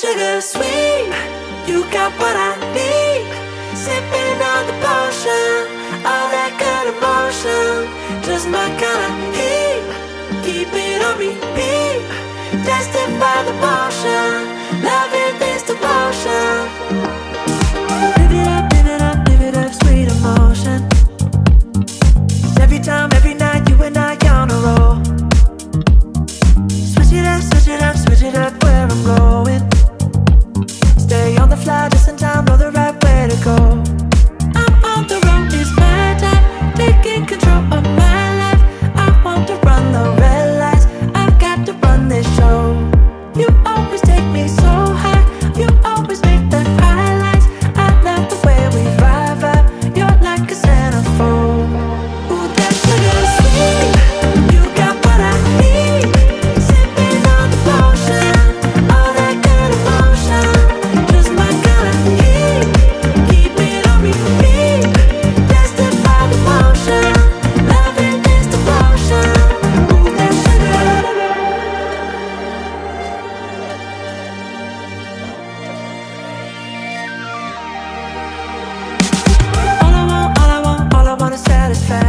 sugar sweet. You got what I need. Sipping on the potion, all that good emotion, just my kind of heat. Keep it on repeat. Tested by the potion, loving this devotion. Live it up, live it up, sweet emotion. Every time, every night, you and I on a roll. Switch it up, switch it up, switch it up where I'm going. Stay on the fly just in time, know the right way to go. I'm on the road, it's my time, taking control of my life. I want to run the red lights, I've got to run this show. You always take me so high, you always make the highlights. I love the way we vibe, you're like a centerfold. Ooh, that's sugar sweet. Satisfied.